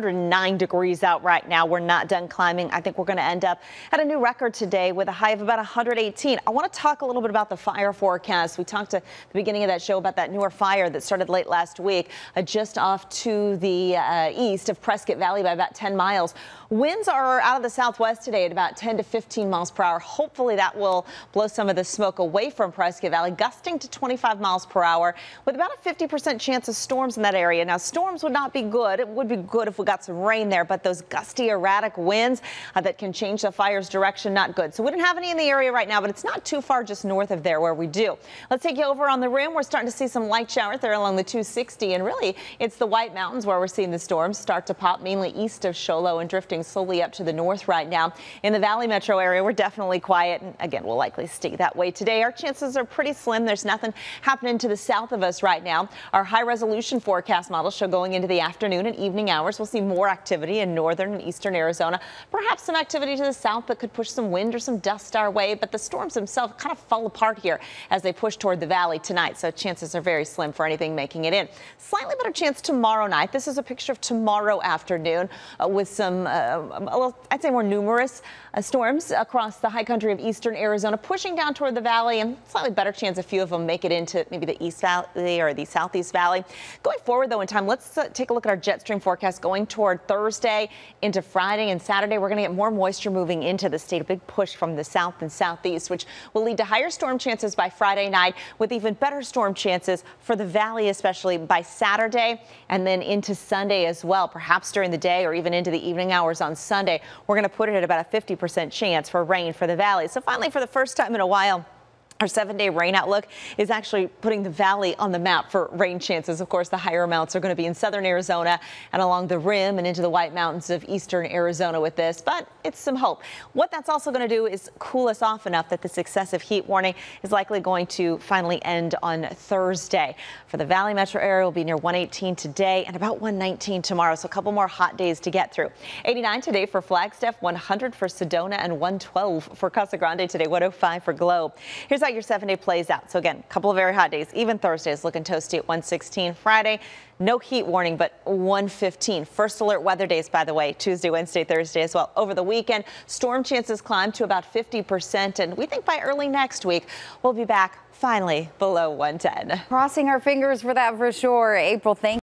109 degrees out right now. We're not done climbing. I think we're going to end up at a new record today with a high of about 118. I want to talk a little bit about the fire forecast. We talked at the beginning of that show about that newer fire that started late last week, just off to the east of Prescott Valley by about 10 miles. Winds are out of the southwest today at about 10 to 15 miles per hour. Hopefully that will blow some of the smoke away from Prescott Valley, gusting to 25 miles per hour with about a 50% chance of storms in that area. Now, storms would not be good. It would be good if we got some rain there, but those gusty, erratic winds that can change the fire's direction, not good. So we don't have any in the area right now, but it's not too far just north of there where we do. Let's take you over on the rim. We're starting to see some light showers there along the 260, and really it's the White Mountains where we're seeing the storms start to pop, mainly east of Show Low and drifting slowly up to the north right now. In the Valley Metro area, we're definitely quiet, and again, we'll likely stay that way today. Our chances are pretty slim. There's nothing happening to the south of us right now. Our high-resolution forecast models show going into the afternoon and evening hours, we'll see more activity in northern and eastern Arizona, perhaps some activity to the south that could push some wind or some dust our way. But the storms themselves kind of fall apart here as they push toward the valley tonight, so chances are very slim for anything making it in. Slightly better chance tomorrow night. This is a picture of tomorrow afternoon with some, I'd say more numerous storms across the high country of eastern Arizona, pushing down toward the valley, and slightly better chance a few of them make it into maybe the east valley or the southeast valley. Going forward, though, in time, let's take a look at our jet stream forecast going toward Thursday into Friday and Saturday. We're going to get more moisture moving into the state, a big push from the south and southeast, which will lead to higher storm chances by Friday night, with even better storm chances for the valley, especially by Saturday and then into Sunday as well, perhaps during the day or even into the evening hours on Sunday. We're going to put it at about a 50% chance for rain for the valley. So finally, for the first time in a while, our 7-day rain outlook is actually putting the valley on the map for rain chances. Of course, the higher amounts are going to be in southern Arizona and along the rim and into the White Mountains of eastern Arizona with this, but it's some hope. What that's also going to do is cool us off enough that this excessive heat warning is likely going to finally end on Thursday. For the Valley Metro area, we'll be near 118 today and about 119 tomorrow, so a couple more hot days to get through. 89 today for Flagstaff, 100 for Sedona, and 112 for Casa Grande today, 105 for Globe. Here's your 7-day plays out. So again, a couple of very hot days. Even Thursday is looking toasty at 116. Friday, no heat warning, but 115. First alert weather days, by the way, Tuesday, Wednesday, Thursday as well. Over the weekend, storm chances climb to about 50%, and we think by early next week, we'll be back finally below 110. Crossing our fingers for that for sure. April, thank you.